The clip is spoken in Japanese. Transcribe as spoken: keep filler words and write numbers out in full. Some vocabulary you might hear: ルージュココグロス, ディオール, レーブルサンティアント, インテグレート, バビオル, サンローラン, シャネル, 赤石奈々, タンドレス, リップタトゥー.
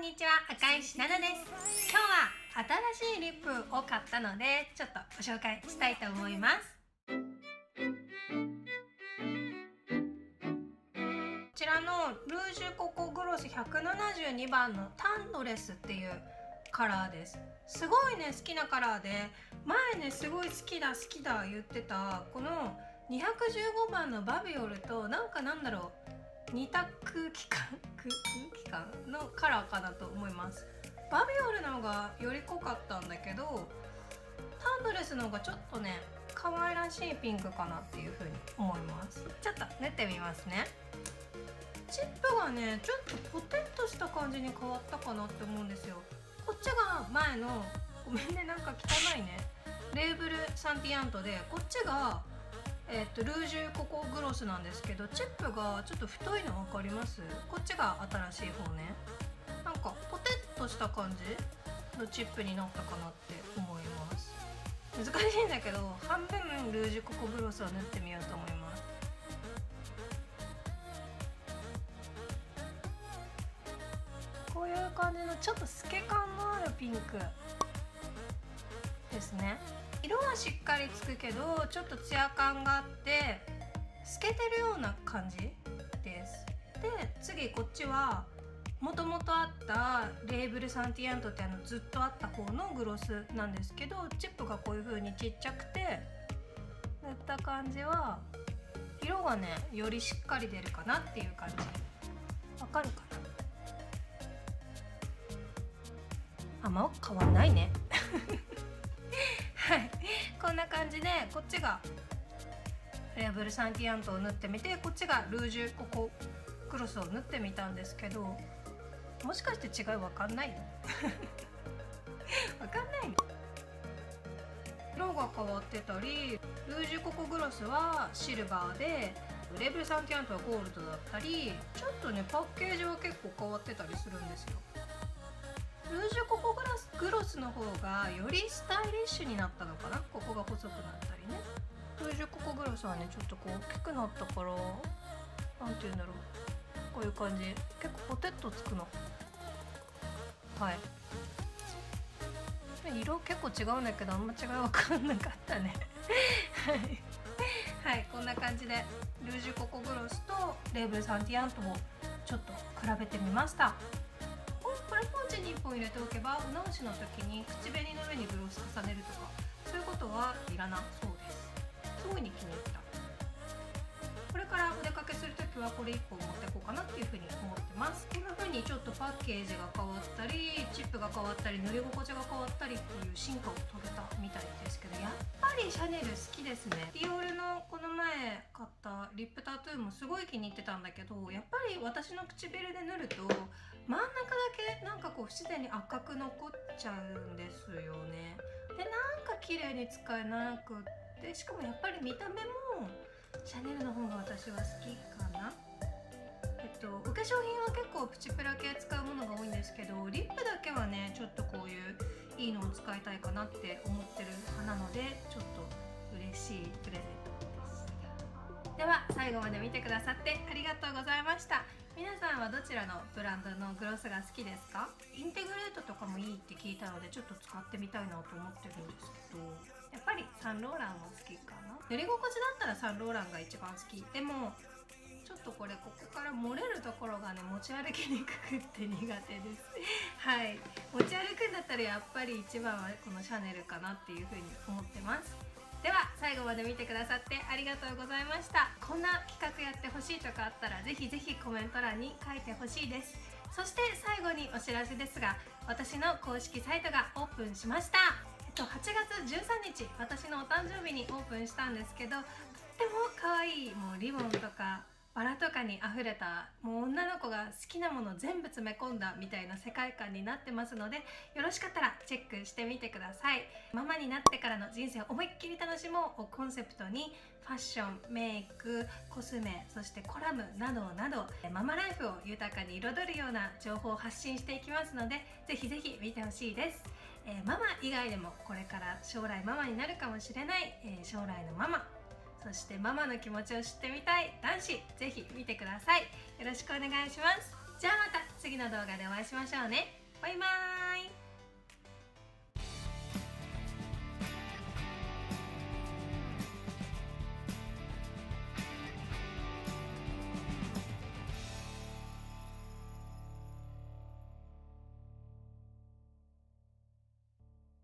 んにちは、赤石奈々です。今日は新しいリップを買ったのでちょっとご紹介したいと思います。こちらのルージュココグロスひゃくななじゅうにばんのタンドレスっていうカラーです。すごいね、好きなカラーで、前ねすごい好きだ好きだ言ってたこのにひゃくじゅうごばんのバビオルとなんかなんだろう似た空気感空気感のカラーかなと思います。バビオルの方がより濃かったんだけど、タンドレスの方がちょっとね可愛らしいピンクかなっていう風に思います。ちょっと塗ってみますね。チップがねちょっとポテッとした感じに変わったかなって思うんですよ。こっちが前の、ごめんねなんか汚いね、レーブルサンティアントで、こっちが、えー、っとルージュココグロスなんですけど、チップがちょっと太いの分かります？こっちが新しい方ね。なんかポテッとした感じのチップになったかなって思います。難しいんだけど半分ルージュココグロスを塗ってみようと思います。こういう感じのちょっと透け感のあるピンクですね。色はしっかりつくけどちょっとツヤ感があって透けてるような感じです。で次こっちはもともとあったレーブルサンティアントってあのずっとあった方のグロスなんですけど、チップがこういう風にちっちゃくて塗った感じは色がねよりしっかり出るかなっていう感じ。わかるかな？あんま変わんないねはいこんな感じで、こっちがレーブルサンティアントを塗ってみて、こっちがルージュココクロスを塗ってみたんですけど、もしかして違い分かんないの分かんないの。色が変わってたり、ルージュココグロスはシルバーでレーブルサンティアントはゴールドだったり、ちょっとねパッケージは結構変わってたりするんですよ。ルージュココグラスグロスの方がよりスタイリッシュになったのかな。ここが細くなったりね。ルージュココグロスはねちょっとこう大きくなったから、なんて言うんだろう、こういう感じ、結構ポテッとつくの。はい、色結構違うんだけどあんま違い分かんなかったねはい、はい、こんな感じでルージュココグロスとレーブルサンティアントをちょっと比べてみました。これポンチにいっぽん入れておけばお直しの時に口紅の上にグロス重ねるとかそういうことはいらなそうです。すごいに気に入った。これからお出かけする時はこれいっぽん持っていこうかなっていうふうに思ってます。こんなふうにちょっとパッケージが変わったり、チップが変わったり、塗り心地が変わったりっていう進化を遂げたみたいですけど、やっぱりシャネル好きですね。ディオールのこの前買ったリップタトゥーもすごい気に入ってたんだけど、やっぱり私の唇で塗ると真ん中だけなんかこう不自然に赤く残っちゃうんですよね。でなんか綺麗に使えなくって、しかもやっぱり見た目もシャネルの方が私は好きかな。えっとお化粧品は結構プチプラ系使うものが多いんですけど、リップだけはねちょっとこういういいのを使いたいかなって思ってる派なので、ちょっと嬉しいプレゼントです。では最後まで見てくださってありがとうございました。皆さんはどちらのブランドのグロスが好きですか？インテグレートとかもいいって聞いたのでちょっと使ってみたいなと思ってるんですけど、やっぱりサンローランが好きかな。塗り心地だったらサンローランが一番好き。でもちょっとこれここから漏れるところがね持ち歩きにくくって苦手ですはい、持ち歩くんだったらやっぱり一番はこのシャネルかなっていうふうに思ってます。では最後まで見てくださってありがとうございました。こんな企画やってほしいとかあったらぜひぜひコメント欄に書いてほしいです。そして最後にお知らせですが、私の公式サイトがオープンしました。えっとはちがつじゅうさんにち私のお誕生日にオープンしたんですけど、とっても可愛いもうリボンとかバラとかにあふれた、もう女の子が好きなもの全部詰め込んだみたいな世界観になってますので、よろしかったらチェックしてみてください。ママになってからの人生を思いっきり楽しもうをコンセプトに、ファッション、メイク、コスメ、そしてコラムなどなど、ママライフを豊かに彩るような情報を発信していきますので、ぜひぜひ見てほしいです。えー、ママ以外でもこれから将来ママになるかもしれない、えー、将来のママ、そしてママの気持ちを知ってみたい男子、ぜひ見てください。よろしくお願いします。じゃあまた次の動画でお会いしましょうね。バイバーイ。